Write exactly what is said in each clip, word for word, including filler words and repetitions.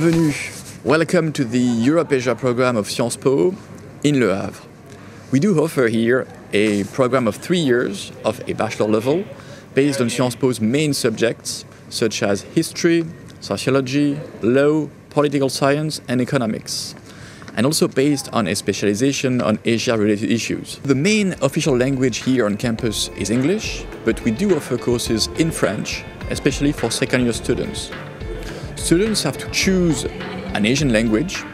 Bienvenue. Welcome to the Europe Asia program of Sciences Po in Le Havre. We do offer here a program of three years of a bachelor level based on Sciences Po's main subjects such as history, sociology, law, political science and economics, and also based on a specialization on Asia-related issues. The main official language here on campus is English, but we do offer courses in French, especially for second-year students. Students have to choose an Asian language,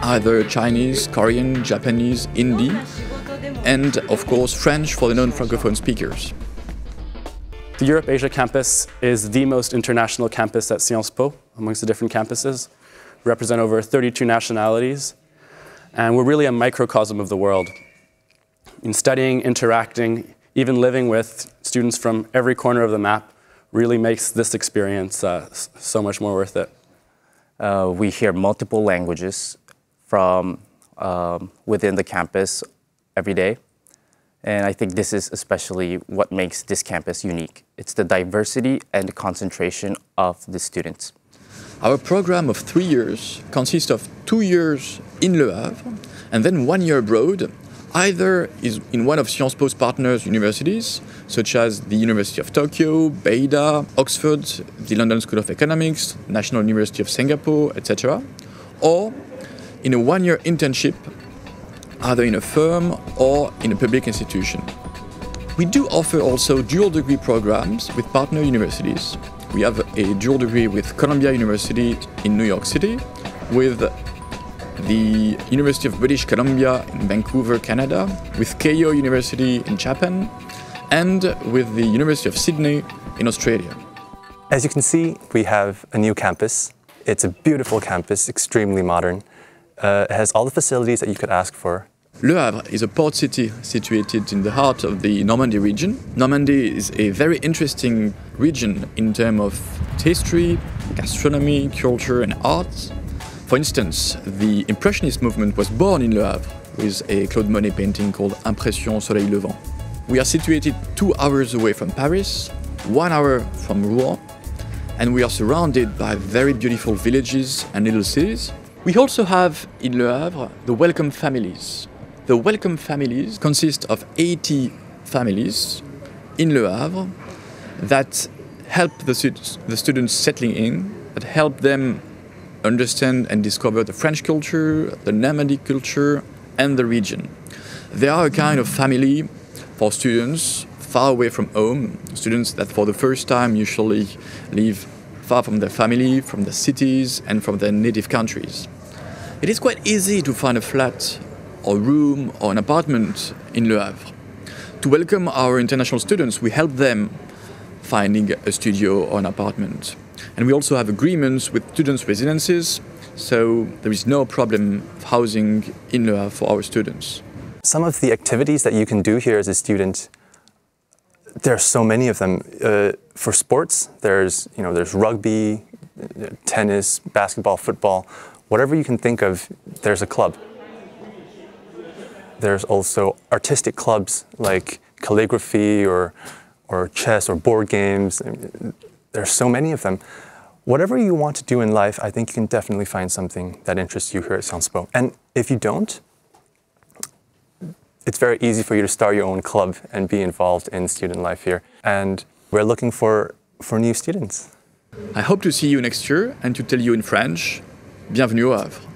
either Chinese, Korean, Japanese, Hindi, and of course French for the non-francophone speakers. The Europe Asia campus is the most international campus at Sciences Po amongst the different campuses. We represent over thirty-two nationalities, and we're really a microcosm of the world. In studying, interacting, even living with students from every corner of the map really makes this experience uh, so much more worth it. Uh, we hear multiple languages from um, within the campus every day. And I think this is especially what makes this campus unique. It's the diversity and concentration of the students. Our program of three years consists of two years in Le Havre and then one year abroad, either is in one of Sciences Po's partners' universities, such as the University of Tokyo, Beida, Oxford, the London School of Economics, National University of Singapore, et cetera, or in a one-year internship either in a firm or in a public institution. We do offer also dual degree programs with partner universities. We have a dual degree with Columbia University in New York City, with the University of British Columbia in Vancouver, Canada, with Keio University in Japan, and with the University of Sydney in Australia. As you can see, we have a new campus. It's a beautiful campus, extremely modern. Uh, it has all the facilities that you could ask for. Le Havre is a port city situated in the heart of the Normandy region. Normandy is a very interesting region in terms of history, gastronomy, culture and arts. For instance, the Impressionist movement was born in Le Havre with a Claude Monet painting called Impression, Soleil Levant. We are situated two hours away from Paris, one hour from Rouen, and we are surrounded by very beautiful villages and little cities. We also have in Le Havre the welcome families. The welcome families consist of eighty families in Le Havre that help the, stud the students settling in, that help them understand and discover the French culture, the nomadic culture and the region. They are a kind of family for students far away from home, students that for the first time usually leave far from their family, from their cities and from their native countries. It is quite easy to find a flat or room or an apartment in Le Havre. To welcome our international students, we help them finding a studio or an apartment. And we also have agreements with students' residences, so there is no problem of housing in Le Havre for our students. Some of the activities that you can do here as a student, there are so many of them. Uh, for sports, there's, you know, there's rugby, tennis, basketball, football, whatever you can think of, there's a club. There's also artistic clubs like calligraphy or, or chess or board games. There's so many of them. Whatever you want to do in life, I think you can definitely find something that interests you here at Sciences Po. And if you don't, it's very easy for you to start your own club and be involved in student life here. And we're looking for, for new students. I hope to see you next year and to tell you in French, Bienvenue au Havre.